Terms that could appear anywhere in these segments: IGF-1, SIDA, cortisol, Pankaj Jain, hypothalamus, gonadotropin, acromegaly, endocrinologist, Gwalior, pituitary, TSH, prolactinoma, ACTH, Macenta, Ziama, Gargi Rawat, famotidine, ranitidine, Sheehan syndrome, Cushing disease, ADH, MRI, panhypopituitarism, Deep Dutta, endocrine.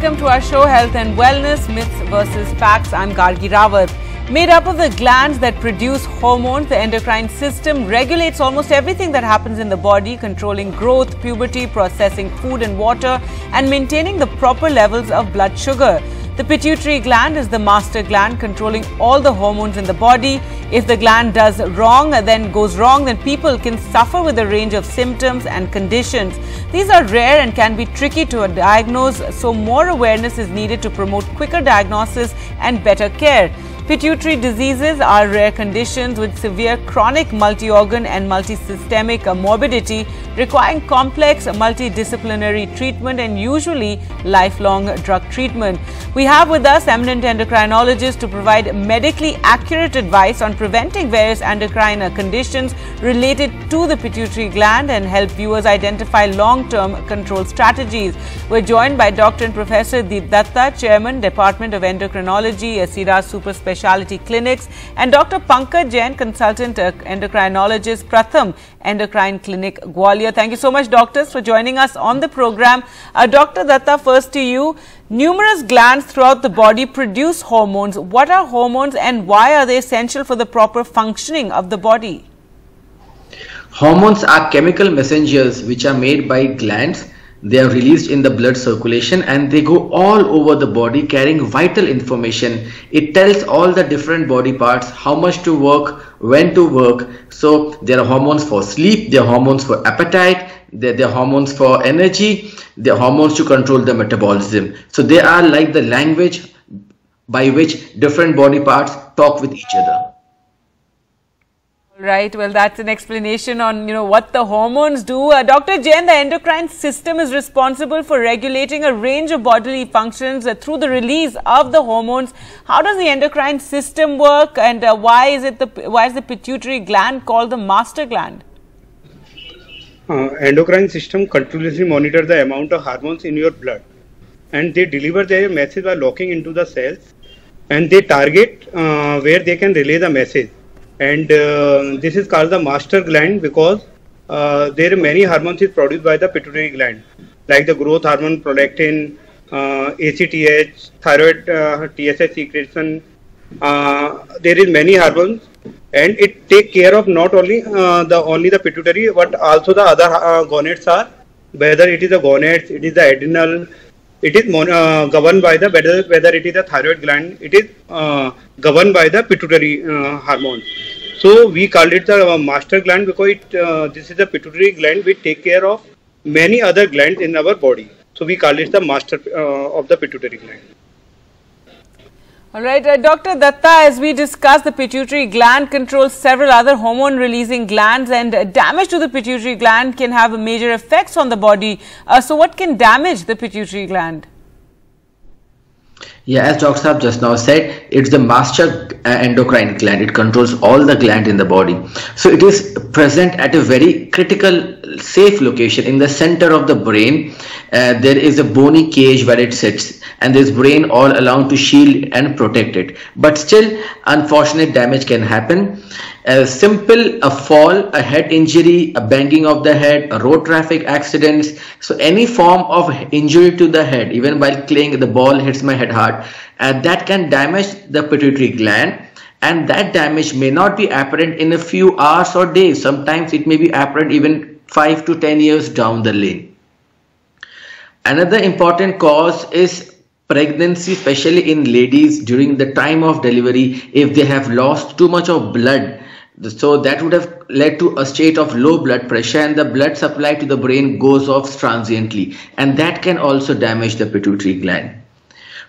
welcome to our show Health and Wellness Myths versus Facts. I'm Gargi Rawat. Made up of the glands that produce hormones, the endocrine system regulates almost everything that happens in the body, controlling growth, puberty, processing food and water, and maintaining the proper levels of blood sugar. The pituitary gland is the master gland controlling all the hormones in the body. If the gland goes wrong, then people can suffer with a range of symptoms and conditions. These are rare and can be tricky to diagnose, so more awareness is needed to promote quicker diagnosis and better care. Pituitary diseases are rare conditions with severe chronic multi-organ and multi-systemic morbidity, requiring complex multidisciplinary treatment and usually lifelong drug treatment. We have with us eminent endocrinologists to provide medically accurate advice on preventing various endocrine conditions related to the pituitary gland and help viewers identify long-term control strategies. We're joined by Dr. and Professor Deep Dutta, Chairman, Department of Endocrinology, SIDA Super Specialty Clinics, and Dr. Pankaj Jain, Consultant Endocrinologist, Pratham Endocrine Clinic, Gwalior. Thank you so much, doctors, for joining us on the program. Dr. Dutta, first to you. Numerous glands throughout the body produce hormones. What are hormones and why are they essential for the proper functioning of the body? Hormones are chemical messengers which are made by glands. They are released in the blood circulation and they go all over the body carrying vital information. It tells all the different body parts how much to work, when to work. So there are hormones for sleep, there are hormones for appetite, there are hormones for energy, there are hormones to control the metabolism. So they are like the language by which different body parts talk with each other. Right, well, that's an explanation on, what the hormones do. Dr. Jain, the endocrine system is responsible for regulating a range of bodily functions through the release of the hormones. How does the endocrine system work and why is the pituitary gland called the master gland? Endocrine system continuously monitors the amount of hormones in your blood and they deliver their message by locking into the cells and they target where they can relay the message. And this is called the master gland because there are many hormones produced by the pituitary gland, like the growth hormone, prolactin, ACTH, thyroid, TSH secretion. There is many hormones, and it take care of not only the pituitary but also the other gonads are. Whether it is the gonads, it is the adrenal. It is governed by the whether it is the thyroid gland. It is governed by the pituitary hormone. So we call it the master gland because this is the pituitary gland which take care of many other glands in our body. So we call it the master of the pituitary gland. All right, Dr. Dutta, as we discussed, the pituitary gland controls several other hormone-releasing glands, and damage to the pituitary gland can have major effects on the body. So what can damage the pituitary gland? Yeah, as Dr. Saab just now said, it's the master endocrine gland. It controls all the glands in the body. So it is present at a very critical, safe location in the center of the brain. There is a bony cage where it sits and there's brain all along to shield and protect it. But still, unfortunate damage can happen. A fall, a head injury, a banging of the head, a road traffic accidents. So any form of injury to the head, even while playing, the ball hits my head hard, and that can damage the pituitary gland. And that damage may not be apparent in a few hours or days. Sometimes it may be apparent even 5 to 10 years down the lane. Another important cause is pregnancy, especially in ladies during the time of delivery, if they have lost too much of blood. So that would have led to a state of low blood pressure and the blood supply to the brain goes off transiently, and that can also damage the pituitary gland.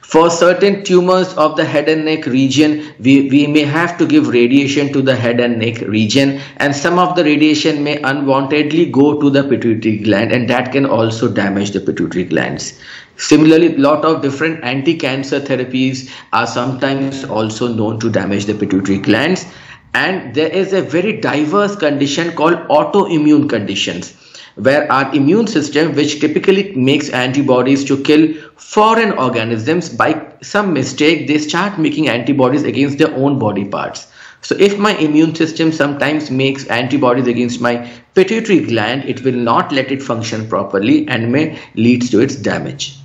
For certain tumors of the head and neck region, we may have to give radiation to the head and neck region, and some of the radiation may unwantedly go to the pituitary gland, and that can also damage the pituitary glands. Similarly, a lot of different anti-cancer therapies are sometimes also known to damage the pituitary glands. And there is a very diverse condition called autoimmune conditions, where our immune system, which typically makes antibodies to kill foreign organisms, by some mistake they start making antibodies against their own body parts. So if my immune system sometimes makes antibodies against my pituitary gland, it will not let it function properly and may lead to its damage.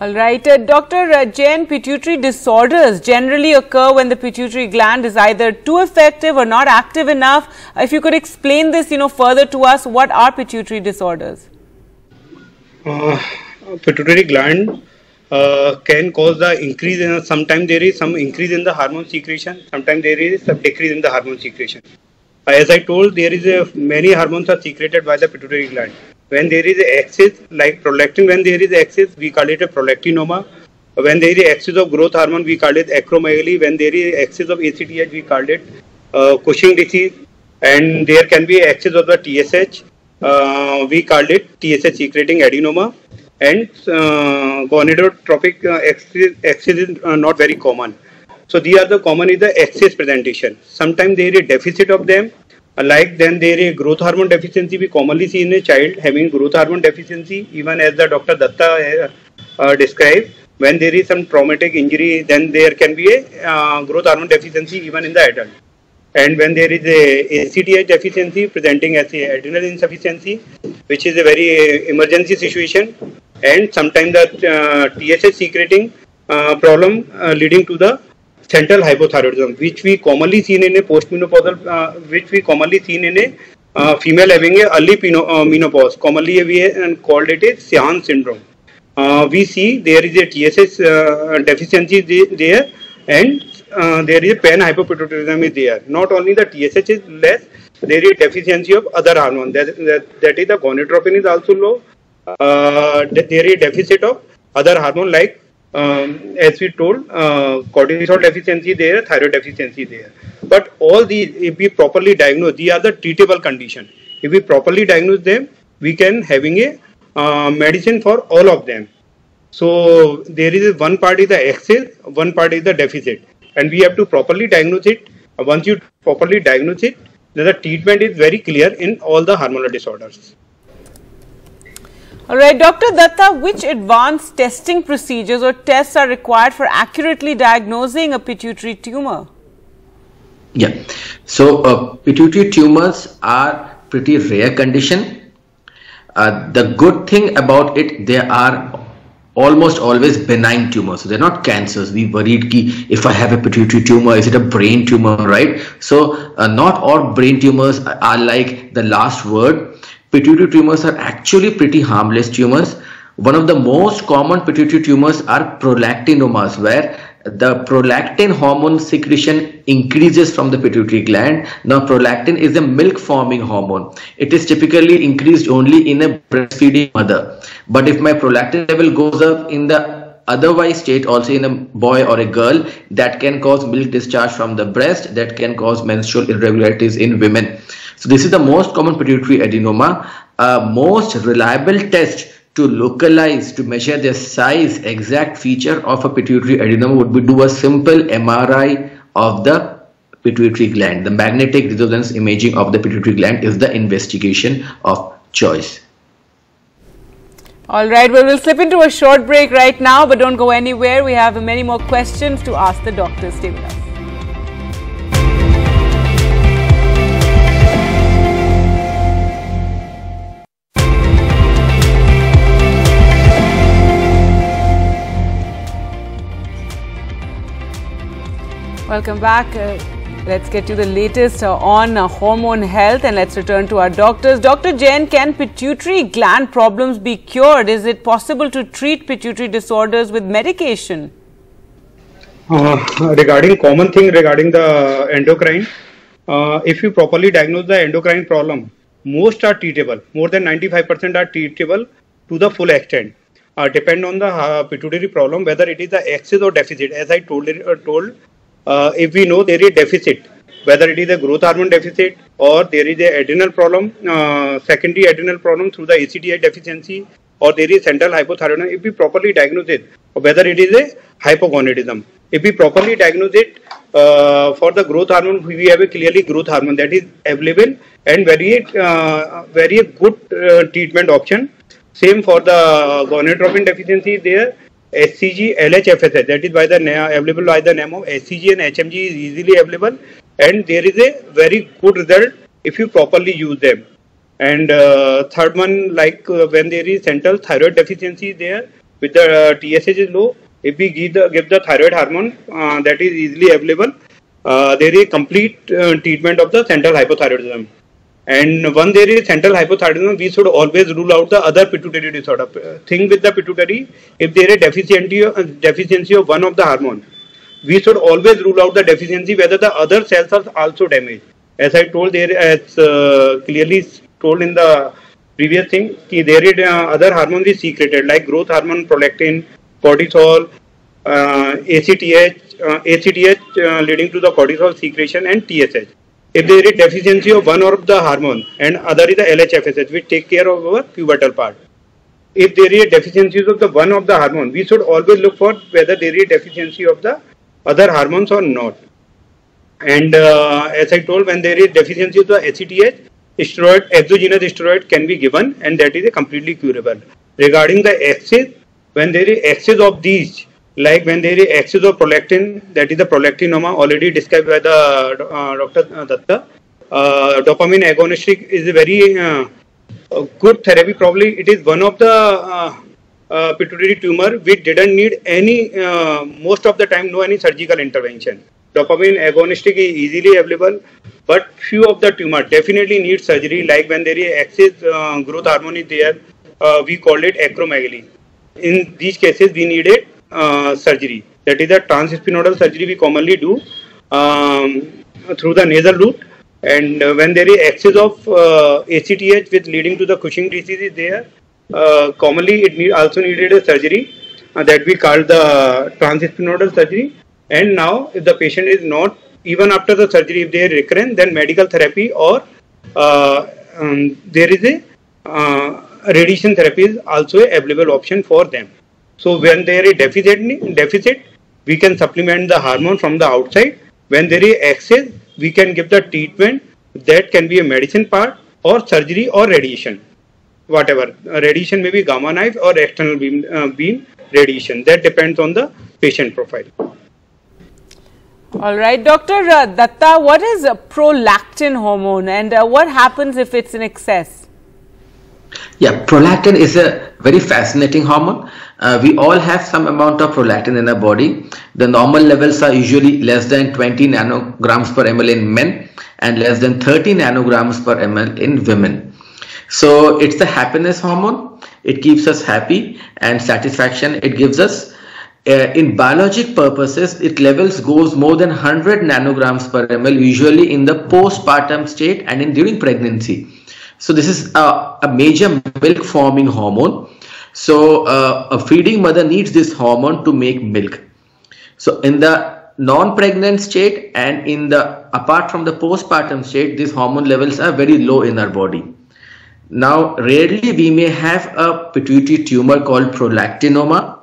All right, Dr. Jain, pituitary disorders generally occur when the pituitary gland is either too effective or not active enough. If you could explain this, further to us, what are pituitary disorders? Pituitary gland can cause the increase in, sometimes there is some increase in the hormone secretion, sometimes there is some decrease in the hormone secretion. As I told, there is many hormones are secreted by the pituitary gland. When there is excess, like prolactin, when there is excess, we call it a prolactinoma. When there is excess of growth hormone, we call it acromegaly. When there is excess of ACTH, we call it Cushing disease. And there can be excess of the TSH, we call it TSH secreting adenoma. And gonadotrophic excess is not very common. So these are the common is the excess presentation. Sometimes there is a deficit of them. Like then there is growth hormone deficiency, we commonly see in a child having growth hormone deficiency, even as the Dr. Dutta described. When there is some traumatic injury, then there can be a growth hormone deficiency even in the adult. And when there is a ACTH deficiency presenting as a adrenal insufficiency, which is a very emergency situation, and sometimes the TSH secreting problem leading to the central hypothyroidism, which we commonly seen in a postmenopausal, female having a early menopause. Commonly we called it a Sheehan syndrome. We see there is a TSH deficiency there, and there is a panhypopituitarism is there. Not only the TSH is less, there is a deficiency of other hormones. That is the gonadotropin is also low. There is a deficit of other hormone like as we told, cortisol deficiency there, thyroid deficiency there. But all these, if we properly diagnose, these are the treatable condition. If we properly diagnose them, we can having a medicine for all of them. So there is one part is the excess, one part is the deficit, and we have to properly diagnose it. Once you properly diagnose it, then the treatment is very clear in all the hormonal disorders. Alright, Dr. Dutta, which advanced testing procedures or tests are required for accurately diagnosing a pituitary tumor? Yeah, so pituitary tumors are pretty rare condition. The good thing about it, they are almost always benign tumors. So they're not cancers. We worried ki if I have a pituitary tumor, is it a brain tumor, right? So not all brain tumors are like the last word. Pituitary tumors are actually pretty harmless tumors. One of the most common pituitary tumors are prolactinomas, where the prolactin hormone secretion increases from the pituitary gland. Now, prolactin is a milk forming hormone. It is typically increased only in a breastfeeding mother. But if my prolactin level goes up in the otherwise state, also in a boy or a girl, that can cause milk discharge from the breast, that can cause menstrual irregularities in women. So this is the most common pituitary adenoma. Most reliable test to localize, to measure the size, exact feature of a pituitary adenoma would be do a simple MRI of the pituitary gland. The magnetic resonance imaging of the pituitary gland is the investigation of choice. All right, well, we'll slip into a short break right now, but don't go anywhere. We have many more questions to ask the doctors. Stay with us. Welcome back. Let's get to the latest on hormone health, and let's return to our doctors. Dr. Jain, can pituitary gland problems be cured? Is it possible to treat pituitary disorders with medication? Regarding common thing regarding the endocrine, if you properly diagnose the endocrine problem, most are treatable. More than 95% are treatable to the full extent. Depend on the pituitary problem, whether it is the excess or deficit. As I told. If we know there is a deficit, whether it is a growth hormone deficit or there is an adrenal problem, secondary adrenal problem through the ACTH deficiency, or there is central hypothyroidism, if we properly diagnose it, or whether it is a hypogonadism. If we properly diagnose it, for the growth hormone, we have a clearly growth hormone that is available and very good treatment option. Same for the gonadotropin deficiency there. SCG, LHFSH, that is by the available by the name of SCG and HMG is easily available, and there is a very good result if you properly use them. And third one, like when there is central thyroid deficiency there, With the TSH is low, if we give the thyroid hormone that is easily available, there is complete treatment of the central hypothyroidism. And when there is central hypothyroidism, we should always rule out the other pituitary disorder. Thing with the pituitary, if there is deficiency of one of the hormone, we should always rule out the deficiency whether the other cells are also damaged. As I told there, as clearly told in the previous thing, there is other hormones is secreted like growth hormone, prolactin, cortisol, ACTH leading to the cortisol secretion, and TSH. If there is deficiency of one of the hormone and other is the LHFSH, which take care of our pubertal part. If there is deficiencies of the one of the hormone, we should always look for whether there is deficiency of the other hormones or not. And as I told, when there is deficiency of the ACTH, steroid, exogenous steroid can be given, and that is a completely curable. Regarding the excess, when there is excess of these, like when there is excess of prolactin, that is the prolactinoma already described by the Dr. Dutta. Dopamine agonistic is a very good therapy. Probably it is one of the pituitary tumor which didn't need any, most of the time no any surgical intervention. Dopamine agonistic is easily available, but few of the tumor definitely need surgery, like when there is excess growth hormone is there, we call it acromegaly. In these cases we need a surgery, that is the transspinodal surgery we commonly do through the nasal route. And when there is excess of ACTH with leading to the Cushing disease is there, commonly it also needed a surgery that we call the transspinodal surgery. And now if the patient is not, even after the surgery if they are recurrent, then medical therapy or there is a radiation therapy is also an available option for them. So when there is deficit, we can supplement the hormone from the outside. When there is excess, we can give the treatment that can be a medicine part or surgery or radiation, whatever. Radiation may be gamma knife or external beam radiation. That depends on the patient profile. All right, Dr. Dutta, what is a prolactin hormone, and what happens if it's in excess? Yeah, prolactin is a very fascinating hormone. We all have some amount of prolactin in our body. The normal levels are usually less than 20 nanograms per ml in men and less than 30 nanograms per ml in women. So it's the happiness hormone. It keeps us happy and satisfaction it gives us. In biologic purposes, its levels goes more than 100 nanograms per ml usually in the postpartum state and during pregnancy. So this is a major milk forming hormone. So a feeding mother needs this hormone to make milk. So in the non-pregnant state and in the apart from the postpartum state, these hormone levels are very low in our body. Now rarely we may have a pituitary tumor called prolactinoma,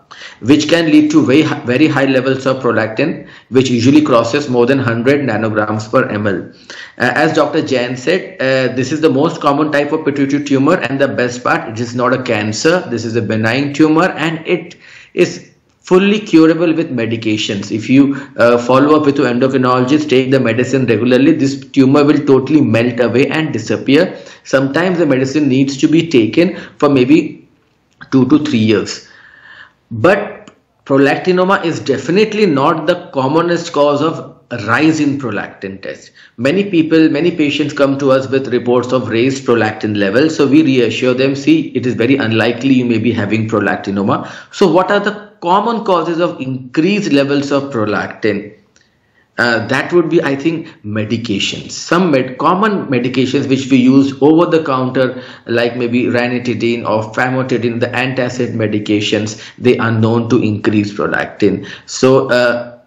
which can lead to very high levels of prolactin, which usually crosses more than 100 nanograms per ml. As Dr. Jain said, this is the most common type of pituitary tumor, and the best part, it is not a cancer. This is a benign tumor, and it is fully curable with medications. If you follow up with your endocrinologist, take the medicine regularly, this tumor will totally melt away and disappear. Sometimes the medicine needs to be taken for maybe 2 to 3 years. But prolactinoma is definitely not the commonest cause of rise in prolactin test. Many patients come to us with reports of raised prolactin levels. So we reassure them, see, it is very unlikely you may be having prolactinoma. So what are the common causes of increased levels of prolactin? That would be, I think, medications. Some common medications which we use over the counter, like maybe ranitidine or famotidine, the antacid medications, they are known to increase prolactin. So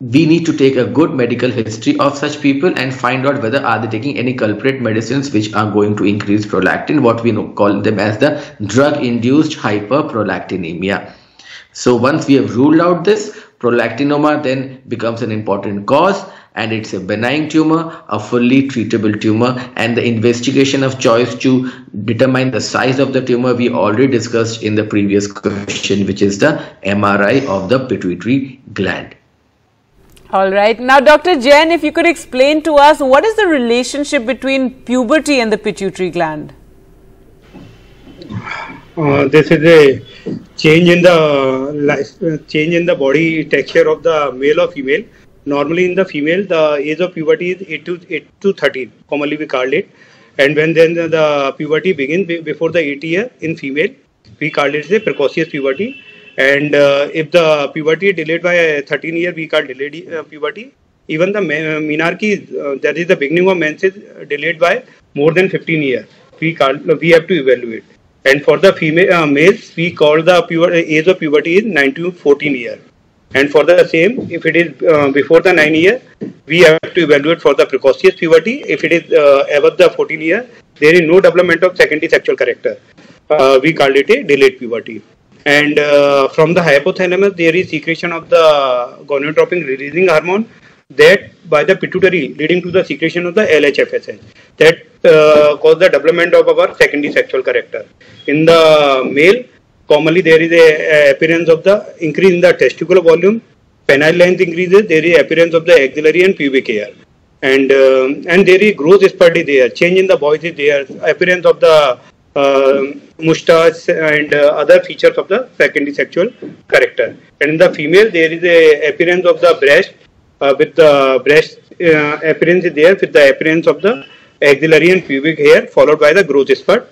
we need to take a good medical history of such people and find out whether are they taking any culprit medicines which are going to increase prolactin, what we call them as the drug-induced hyperprolactinemia. So once we have ruled out this, prolactinoma then becomes an important cause, and it's a benign tumor, a fully treatable tumor, and the investigation of choice to determine the size of the tumor we already discussed in the previous question, which is the MRI of the pituitary gland. All right. Now, Dr. Jain, if you could explain to us what is the relationship between puberty and the pituitary gland? This is a change in the body texture of the male or female. Normally in the female, the age of puberty is 8 to 13, commonly we call it. And when then the puberty begins before the 8th year in female, we call it the precocious puberty. And if the puberty delayed by 13 years, we call delayed puberty. Even the menarche, that is the beginning of menses, delayed by more than 15 years. We have to evaluate. And for the female males, we call the age of puberty is 9 to 14 years. And for the same, if it is before the 9 year, we have to evaluate for the precocious puberty. If it is above the 14 year, there is no development of secondary sexual character. We call it a delayed puberty. And from the hypothalamus, there is secretion of the gonadotropin releasing hormone that by the pituitary leading to the secretion of the LHFSH that cause the development of our secondary sexual character. In the male, commonly there is a appearance of the increase in the testicular volume, penile length increases, there is appearance of the axillary and pubic hair. And there is growth spurt is there, change in the voice is there, appearance of the moustache and other features of the secondary sexual character. And in the female, there is a appearance of the breast, with the breast appearance is there with the appearance of the axillary and pubic hair followed by the growth spurt.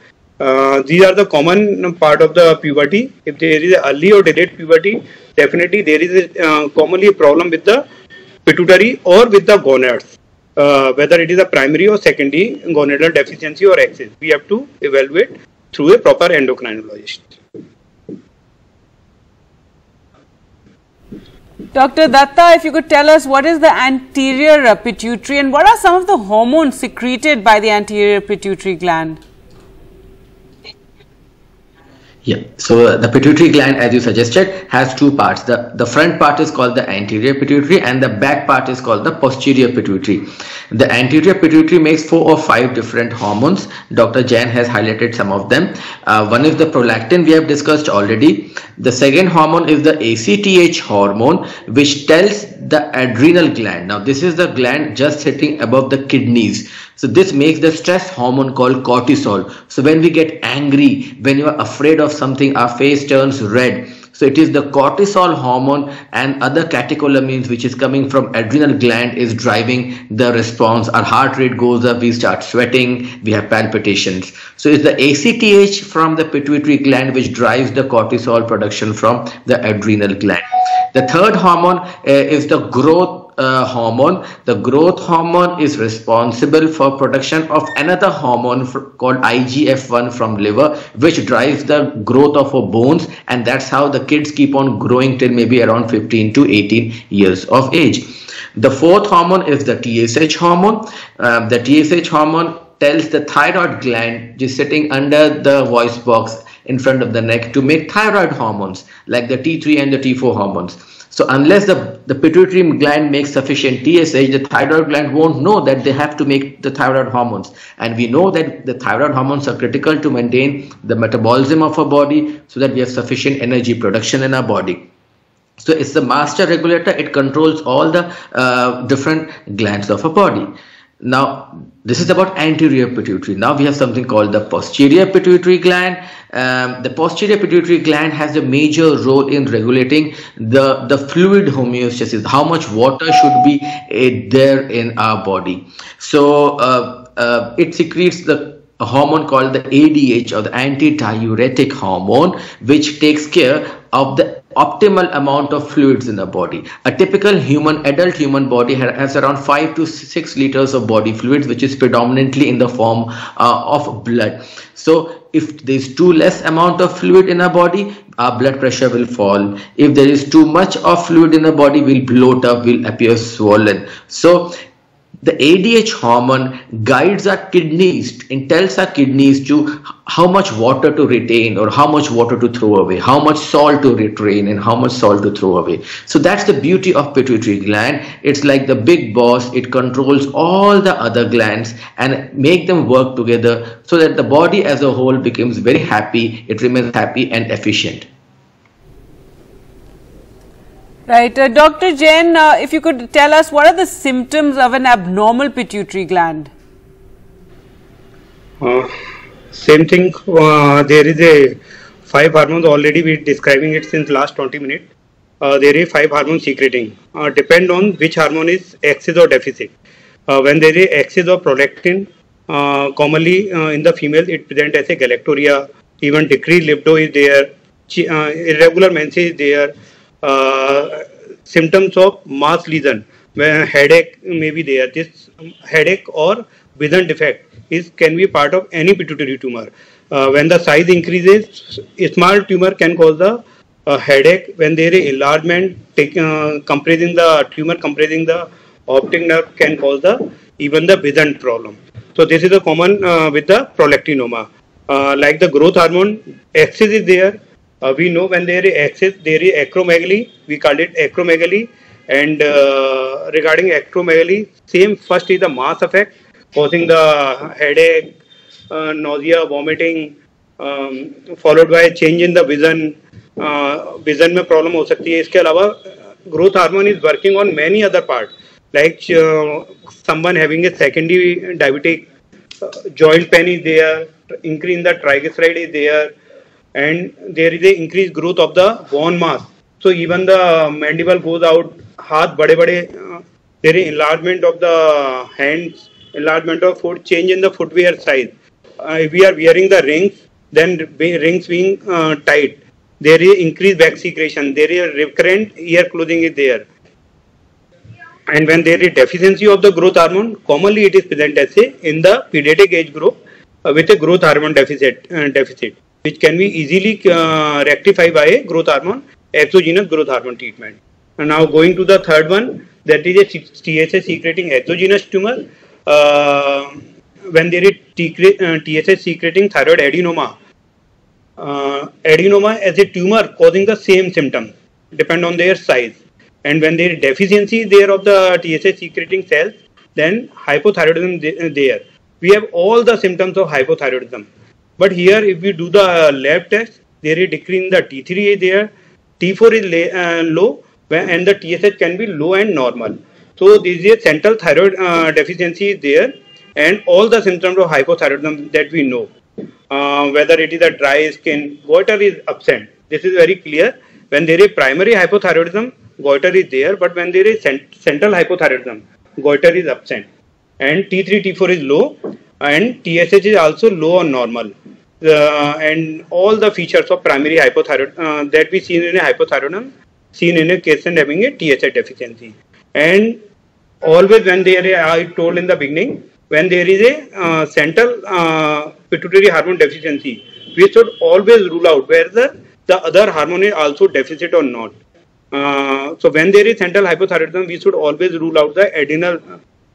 These are the common part of the puberty. If there is early or delayed puberty, definitely there is commonly a problem with the pituitary or with the gonads, whether it is a primary or secondary gonadal deficiency or excess. We have to evaluate through a proper endocrinologist. Dr. Dutta, if you could tell us what is the anterior pituitary and what are some of the hormones secreted by the anterior pituitary gland? Yeah, so the pituitary gland, as you suggested, has two parts. The front part is called the anterior pituitary and the back part is called the posterior pituitary. The anterior pituitary makes 4 or 5 different hormones. Dr. Jain has highlighted some of them. One is the prolactin, we have discussed already. The second hormone is the ACTH hormone, which tells the adrenal gland. Now, this is the gland just sitting above the kidneys. So this makes the stress hormone called cortisol. So when we get angry, when you are afraid of something, our face turns red. So it is the cortisol hormone and other catecholamines which is coming from adrenal gland is driving the response. Our heart rate goes up, we start sweating, we have palpitations. So it's the ACTH from the pituitary gland which drives the cortisol production from the adrenal gland. The third hormone is the growth hormone. The growth hormone is responsible for production of another hormone called IGF-1 from liver, which drives the growth of our bones, and that's how the kids keep on growing till maybe around 15 to 18 years of age. The fourth hormone is the TSH hormone. The TSH hormone tells the thyroid gland, just sitting under the voice box in front of the neck, to make thyroid hormones like the T3 and the T4 hormones. So unless the pituitary gland makes sufficient TSH, the thyroid gland won't know that they have to make the thyroid hormones. And we know that the thyroid hormones are critical to maintain the metabolism of our body so that we have sufficient energy production in our body. So it's the master regulator. It controls all the different glands of our body. Now, this is about anterior pituitary. Now we have something called the posterior pituitary gland. The posterior pituitary gland has a major role in regulating the fluid homeostasis, how much water should be there in our body. So it secretes a hormone called the ADH or the antidiuretic hormone, which takes care of the optimal amount of fluids in the body. A typical adult human body has around 5 to 6 liters of body fluids, which is predominantly in the form of blood. So if there is too less amount of fluid in our body, our blood pressure will fall. If there is too much of fluid in the body, we'll bloat up, we'll appear swollen. So the ADH hormone guides our kidneys and tells our kidneys to how much water to retain or how much water to throw away, how much salt to retain and how much salt to throw away. So that's the beauty of pituitary gland. It's like the big boss. It controls all the other glands and make them work together so that the body as a whole becomes very happy. It remains happy and efficient. Right. Dr. Jain, if you could tell us what are the symptoms of an abnormal pituitary gland? Same thing, there is a 5 hormones. Already we are describing it since last 20 minutes. There is 5 hormones secreting. Depend on which hormone is excess or deficit. When there is excess of prolactin, commonly in the females it presents as a galacturia. Even decreased libido is there. Irregular menses is there. Symptoms of mass lesion, where headache may be there. This headache or vision defect can be part of any pituitary tumor. When the size increases, a small tumor can cause the headache. When there is enlargement, compressing the tumor, compressing the optic nerve can cause the even the vision problem. So this is a common with the prolactinoma. Like the growth hormone, excess is there. We know when there is excess, there is acromegaly. We call it acromegaly. And regarding acromegaly, same first is the mass effect, causing the headache, nausea, vomiting, followed by change in the vision. Vision में problem हो सकती है. इसके अलावा growth hormone is working on many other parts, like someone having a secondary diabetic, joint pain is there, increase in the triglyceride is there, and there is a increased growth of the bone mass. So even the mandible goes out, हाथ बड़े-बड़े, there is enlargement of the hands, enlargement of foot, change in the footwear size. If we are wearing the rings, then rings being tight. There is increased back secretion. There is recurrent ear clothing is there. And when there is deficiency of the growth hormone, commonly it is present as in the pediatric age group with a growth hormone deficit, which can be easily rectified by a growth hormone, exogenous growth hormone treatment. And now going to the third one, that is a TSH secreting exogenous tumor. When there is TSH secreting thyroid adenoma, adenoma as a tumor causing the same symptom, depend on their size. And when there is deficiency there of the TSH secreting cells, then hypothyroidism there. We have all the symptoms of hypothyroidism. But here if we do the lab test, there is decrease in the T3 there, T4 is low, and the TSH can be low and normal. So this is a central thyroid deficiency there, and all the symptoms of hypothyroidism that we know. Whether it is a dry skin, goiter is absent. This is very clear. When there is primary hypothyroidism, goiter is there, but when there is central hypothyroidism, goiter is absent. And T3, T4 is low, and TSH is also low or normal. And all the features of primary hypothyroidism that we see in a hypothyroidism, seen in a patient having a TSH deficiency. And always when there is, I told in the beginning, when there is a central pituitary hormone deficiency, we should always rule out whether the other hormone is also deficient or not. So when there is central hypothyroidism, we should always rule out the adrenal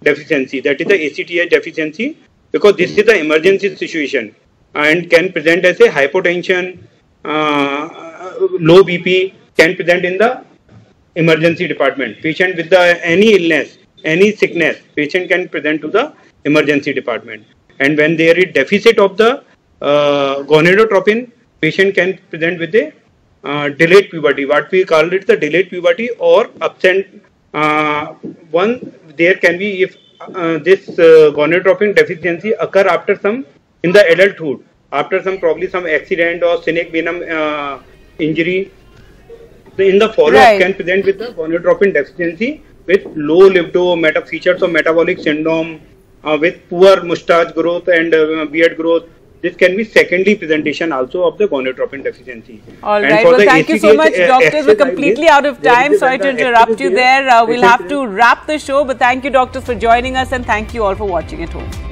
deficiency, that is the ACTH deficiency, because this is the emergency situation and can present as a hypotension, low BP, can present in the emergency department. Patient with any illness, any sickness, patient can present to the emergency department. And when there is deficit of the gonadotropin, patient can present with a delayed puberty, what we call it the delayed puberty, or absent one. There can be, if this gonadotropin deficiency occur after some, in the adulthood, after some, probably some accident or syneck venom injury, in the follow-up can present with the gonadotropin deficiency with low libido, features of metabolic syndrome, with poor moustache growth and beard growth. This can be secondary presentation also of the gonadotropin deficiency. All right. Well, thank you so much, doctors. We're completely out of time. Sorry to interrupt you there. We'll have to wrap the show. But thank you, doctors, for joining us. And thank you all for watching at home.